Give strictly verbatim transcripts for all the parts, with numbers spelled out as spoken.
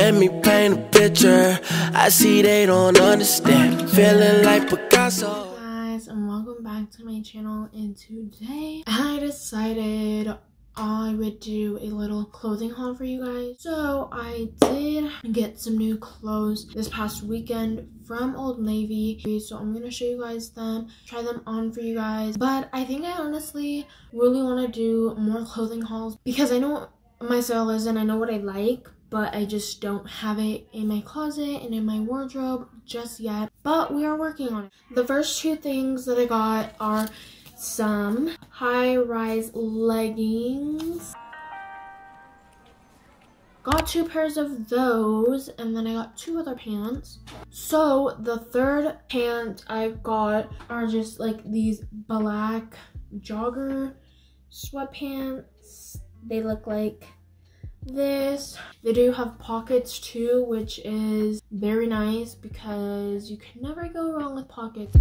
Let me paint a picture. I see they don't understand. Feeling like Picasso. Hey guys, and welcome back to my channel. And today I decided I would do a little clothing haul for you guys. So I did get some new clothes this past weekend from Old Navy. So I'm going to show you guys them, try them on for you guys. But I think I honestly really want to do more clothing hauls because I know what my style is and I know what I like. But I just don't have it in my closet and in my wardrobe just yet. But we are working on it. The first two things that I got are some high-rise leggings. Got two pairs of those, and then I got two other pants. So the third pant I got are just like these black jogger sweatpants. They look like this. They do have pockets too, which is very nice because you can never go wrong with pockets.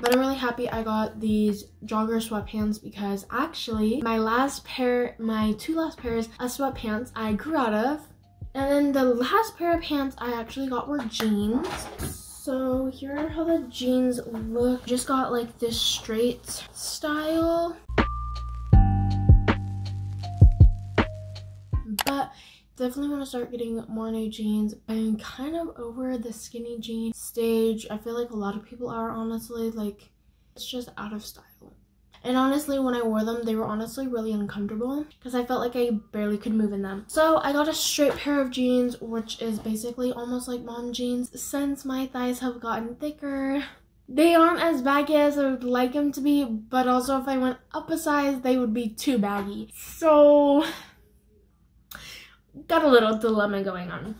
But I'm really happy I got these jogger sweatpants because actually my last pair, my two last pairs of sweatpants I grew out of. And then the last pair of pants I actually got were jeans. So here are how the jeans look. Just got like this straight style. But definitely want to start getting more new jeans. I'm kind of over the skinny jean stage. I feel like a lot of people are, honestly. Like, it's just out of style. And honestly, when I wore them, they were honestly really uncomfortable because I felt like I barely could move in them. So I got a straight pair of jeans, which is basically almost like mom jeans. Since my thighs have gotten thicker, they aren't as baggy as I would like them to be. But also, if I went up a size, they would be too baggy. So got a little dilemma going on.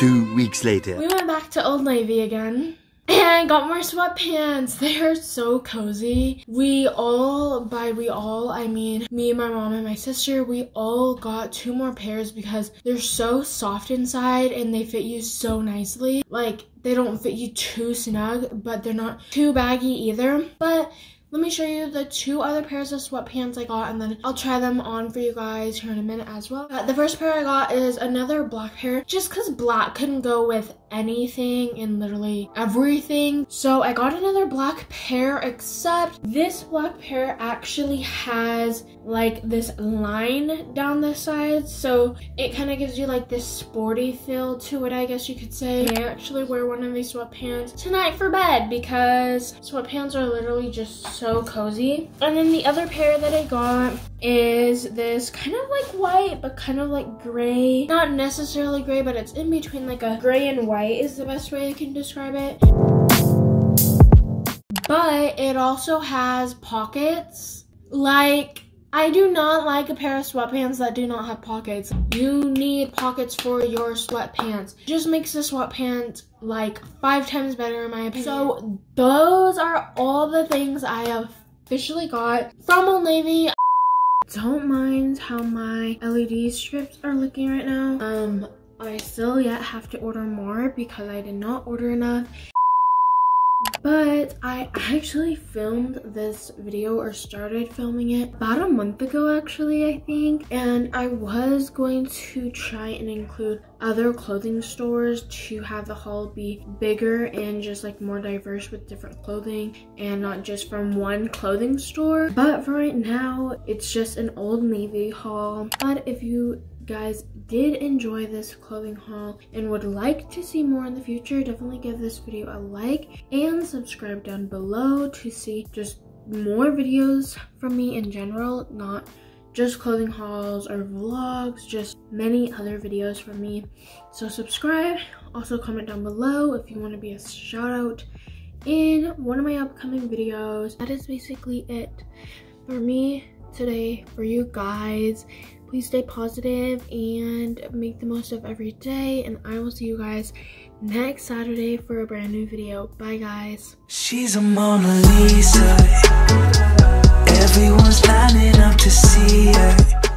Two weeks later. We went back to Old Navy again and got more sweatpants. They are so cozy. We all, by we all, I mean me and my mom and my sister, we all got two more pairs because they're so soft inside and they fit you so nicely. Like, they don't fit you too snug, but they're not too baggy either. But let me show you the two other pairs of sweatpants I got, and then I'll try them on for you guys here in a minute as well. Uh, the first pair I got is another black pair, just because black couldn't go with anything and literally everything. So I got another black pair, except this black pair actually has like this line down the side. So it kind of gives you like this sporty feel to it, I guess you could say. I actually wear one of these sweatpants tonight for bed because sweatpants are literally just so so cozy. And then the other pair that I got is this kind of like white, but kind of like gray. Not necessarily gray, but it's in between, like a gray and white is the best way I can describe it. But it also has pockets. Like, I do not like a pair of sweatpants that do not have pockets. You need pockets for your sweatpants. It just makes the sweatpants like five times better in my opinion. So those are all the things I have officially got from Old Navy. Don't mind how my L E D strips are looking right now. Um, I still yet have to order more because I did not order enough. But I actually filmed this video, or started filming it, about a month ago actually, I think. And I was going to try and include other clothing stores to have the haul be bigger and just like more diverse with different clothing and not just from one clothing store. But for right now, it's just an Old Navy haul. But if you guys did enjoy this clothing haul and would like to see more in the future, definitely give this video a like and subscribe down below to see just more videos from me in general, not just clothing hauls or vlogs, just many other videos from me. So subscribe, also comment down below if you want to be a shout out in one of my upcoming videos. That is basically it for me today, for you guys. Please stay positive and make the most of every day. And I will see you guys next Saturday for a brand new video. Bye, guys. She's a Mona Lisa. Everyone's lining up to see her.